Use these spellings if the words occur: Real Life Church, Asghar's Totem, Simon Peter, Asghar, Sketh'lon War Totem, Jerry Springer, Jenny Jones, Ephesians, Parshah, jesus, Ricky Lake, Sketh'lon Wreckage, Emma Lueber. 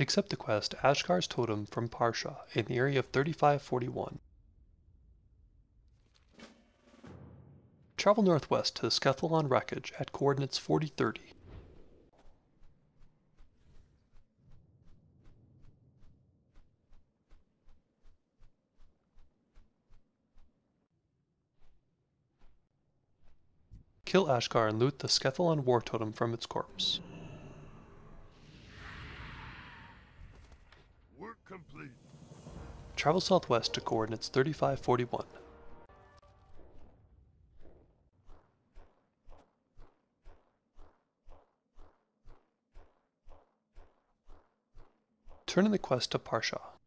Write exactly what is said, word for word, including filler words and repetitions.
Accept the quest Asghar's Totem from Parshah in the area of thirty-five forty-one. Travel northwest to the Sketh'lon wreckage at coordinates forty thirty. Kill Asghar and loot the Sketh'lon War Totem from its corpse. Work complete. Travel southwest to coordinates thirty-five forty-one. Turn in the quest to Parshah.